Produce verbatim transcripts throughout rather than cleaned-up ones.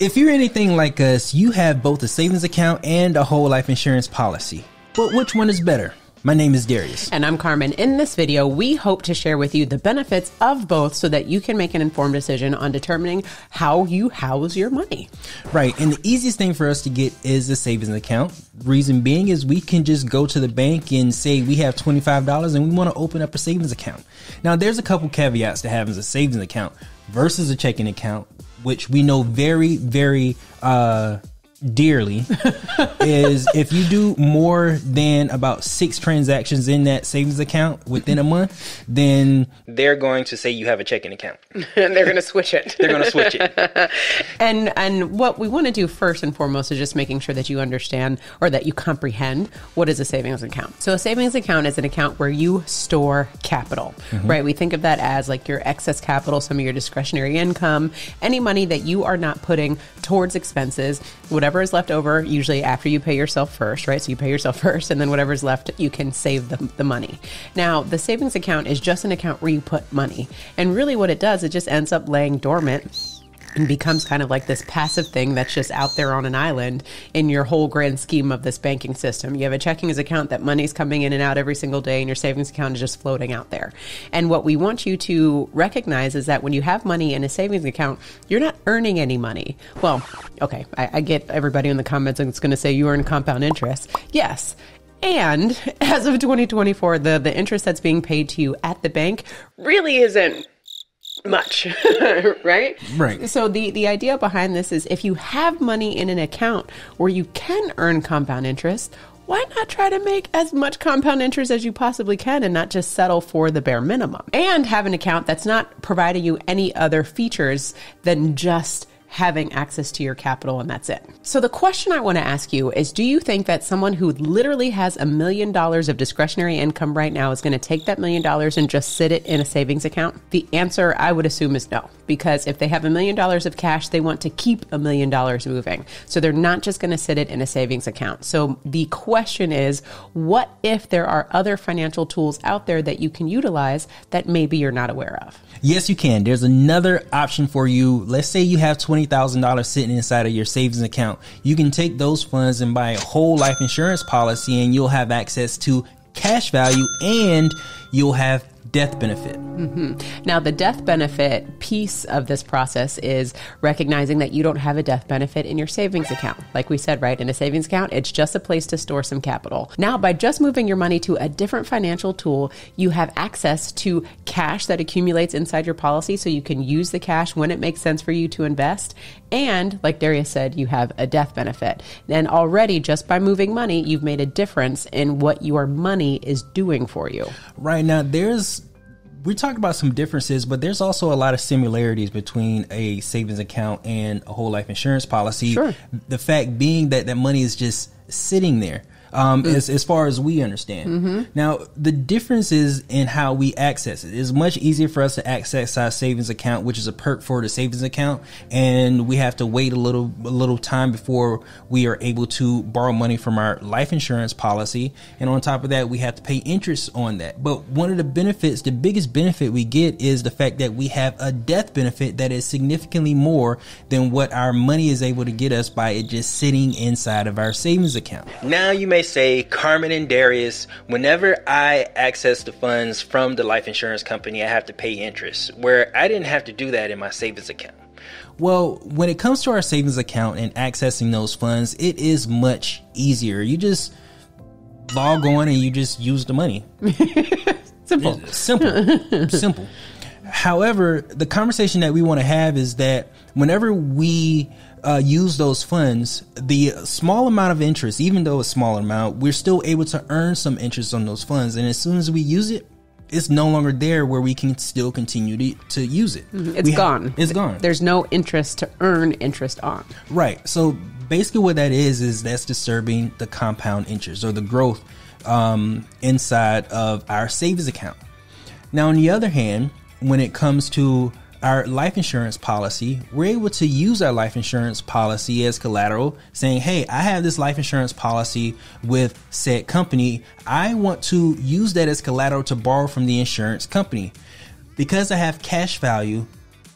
If you're anything like us, you have both a savings account and a whole life insurance policy. But which one is better? My name is Darius. And I'm Carmen. In this video, we hope to share with you the benefits of both so that you can make an informed decision on determining how you house your money. Right. And the easiest thing for us to get is a savings account. Reason being is we can just go to the bank and say we have twenty-five dollars and we want to open up a savings account. Now, there's a couple caveats to having a savings account versus a checking account, which we know very, very, uh, dearly is if you do more than about six transactions in that savings account within a month, then they're going to say you have a checking account and they're going to switch it. They're going to switch it. And and what we want to do first and foremost is just making sure that you understand or that you comprehend what is a savings account. So a savings account is an account where you store capital, mm-hmm. right? We think of that as like your excess capital, some of your discretionary income, any money that you are not putting towards expenses, whatever is left over, usually after you pay yourself first, right? So you pay yourself first, and then whatever's left, you can save the, the money. Now, the savings account is just an account where you put money. And really what it does, it just ends up laying dormant and becomes kind of like this passive thing that's just out there on an island in your whole grand scheme of this banking system. You have a checking account that money's coming in and out every single day, and your savings account is just floating out there. And what we want you to recognize is that when you have money in a savings account, you're not earning any money. Well, okay, I, I get everybody in the comments and it's going to say you earn compound interest. Yes. And as of twenty twenty-four, the, the interest that's being paid to you at the bank really isn't much, right? Right. So the, the idea behind this is if you have money in an account where you can earn compound interest, why not try to make as much compound interest as you possibly can and not just settle for the bare minimum? And have an account that's not providing you any other features than just having access to your capital, and that's it. So the question I want to ask you is, do you think that someone who literally has a million dollars of discretionary income right now is going to take that million dollars and just sit it in a savings account? The answer I would assume is no, because if they have a million dollars of cash, they want to keep a million dollars moving. So they're not just going to sit it in a savings account. So the question is, what if there are other financial tools out there that you can utilize that maybe you're not aware of? Yes, you can. There's another option for you. Let's say you have twenty thousand dollars sitting inside of your savings account. You can take those funds and buy a whole life insurance policy, and you'll have access to cash value and you'll have death benefit. Mm-hmm. Now, the death benefit piece of this process is recognizing that you don't have a death benefit in your savings account. Like we said, right, in a savings account, it's just a place to store some capital. Now, by just moving your money to a different financial tool, you have access to cash that accumulates inside your policy, so you can use the cash when it makes sense for you to invest. And like Darius said, you have a death benefit. And already, just by moving money, you've made a difference in what your money is doing for you. Right. Now, there's we talked about some differences, but there's also a lot of similarities between a savings account and a whole life insurance policy. Sure. The fact being that that money is just sitting there, um, mm-hmm. as, as far as we understand. Mm-hmm. Now, the difference is in how we access it. It's much easier for us to access our savings account, which is a perk for the savings account. And we have to wait a little, a little time before we are able to borrow money from our life insurance policy. And on top of that, we have to pay interest on that. But one of the benefits, the biggest benefit we get is the fact that we have a death benefit that is significantly more than what our money is able to get us by it just sitting inside of our savings account. Now you may say, Carmen and Darius, whenever I access the funds from the life insurance company, I have to pay interest, where I didn't have to do that in my savings account. Well, when it comes to our savings account and accessing those funds, it is much easier. You just log on and you just use the money. Simple. Simple. Simple. However, the conversation that we want to have is that whenever we uh, use those funds, the small amount of interest, even though a small amount, we're still able to earn some interest on those funds. And as soon as we use it, it's no longer there where we can still continue to, to use it. Mm-hmm. It's we gone. Have, it's gone. There's no interest to earn interest on. Right. So basically what that is, is that's disturbing the compound interest or the growth um, inside of our savings account. Now, on the other hand, when it comes to our life insurance policy, we're able to use our life insurance policy as collateral, saying, hey, I have this life insurance policy with said company. I want to use that as collateral to borrow from the insurance company. Because I have cash value,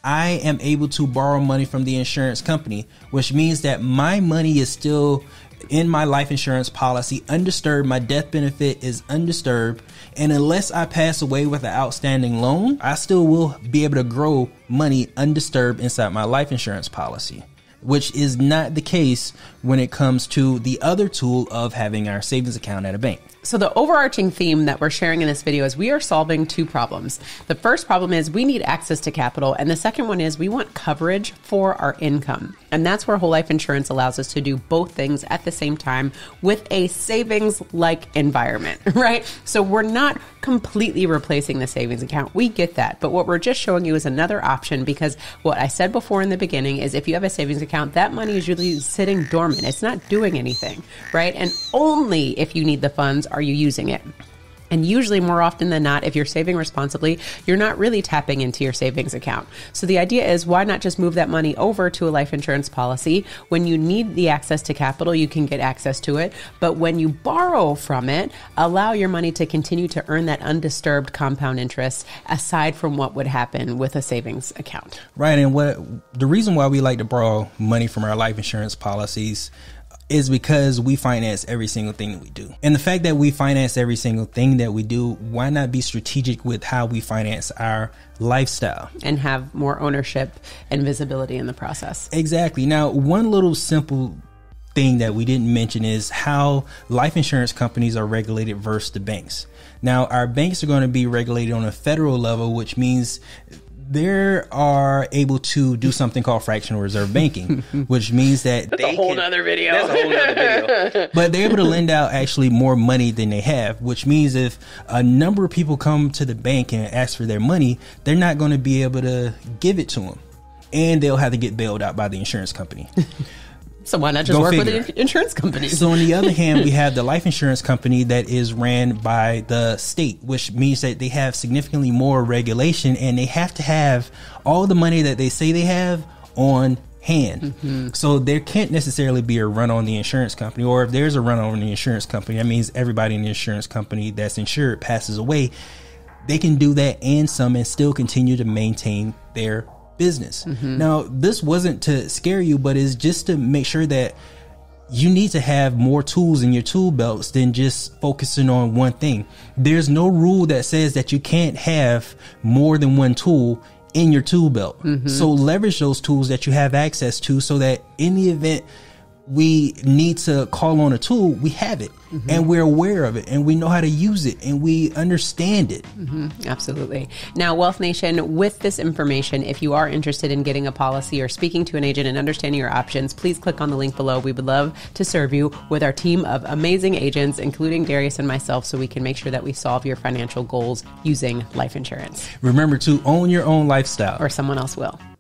I am able to borrow money from the insurance company, which means that my money is still in my life insurance policy undisturbed. My death benefit is undisturbed, and unless I pass away with an outstanding loan, I still will be able to grow money undisturbed inside my life insurance policy, which is not the case when it comes to the other tool of having our savings account at a bank. So the overarching theme that we're sharing in this video is we are solving two problems. The first problem is we need access to capital, and the second one is we want coverage for our income. And that's where whole life insurance allows us to do both things at the same time with a savings-like environment, right? So we're not completely replacing the savings account. We get that. But what we're just showing you is another option, because what I said before in the beginning is if you have a savings account, that money is usually sitting dormant. It's not doing anything, right? And only if you need the funds are you using it? And usually more often than not, if you're saving responsibly, you're not really tapping into your savings account. So the idea is, why not just move that money over to a life insurance policy? When you need the access to capital, you can get access to it. But when you borrow from it, allow your money to continue to earn that undisturbed compound interest aside from what would happen with a savings account. Right. And what the reason why we like to borrow money from our life insurance policies is because we finance every single thing that we do. And the fact that we finance every single thing that we do, why not be strategic with how we finance our lifestyle? And have more ownership and visibility in the process. Exactly. Now, one little simple thing that we didn't mention is how life insurance companies are regulated versus the banks. Now, our banks are going to be regulated on a federal level, which means they are able to do something called fractional reserve banking, which means that that's they a whole can, other video. That's a whole other video. But they're able to lend out actually more money than they have, which means if a number of people come to the bank and ask for their money, they're not going to be able to give it to them, and they'll have to get bailed out by the insurance company. So why not just Go work figure. with the insurance company? So on the other hand, we have the life insurance company that is ran by the state, which means that they have significantly more regulation, and they have to have all the money that they say they have on hand. Mm-hmm. So there can't necessarily be a run on the insurance company, or if there's a run on the insurance company, that means everybody in the insurance company that's insured passes away. They can do that and some and still continue to maintain their business. Mm-hmm. Now, this wasn't to scare you, but it's just to make sure that you need to have more tools in your tool belts than just focusing on one thing. There's no rule that says that you can't have more than one tool in your tool belt. Mm-hmm. So leverage those tools that you have access to, so that in the event we need to call on a tool, we have it. Mm-hmm. And we're aware of it, and we know how to use it, and we understand it. Mm-hmm. Absolutely. Now, Wealth Nation, with this information, if you are interested in getting a policy or speaking to an agent and understanding your options, please click on the link below. We would love to serve you with our team of amazing agents, including Darius and myself, so we can make sure that we solve your financial goals using life insurance. Remember to own your own lifestyle, or someone else will.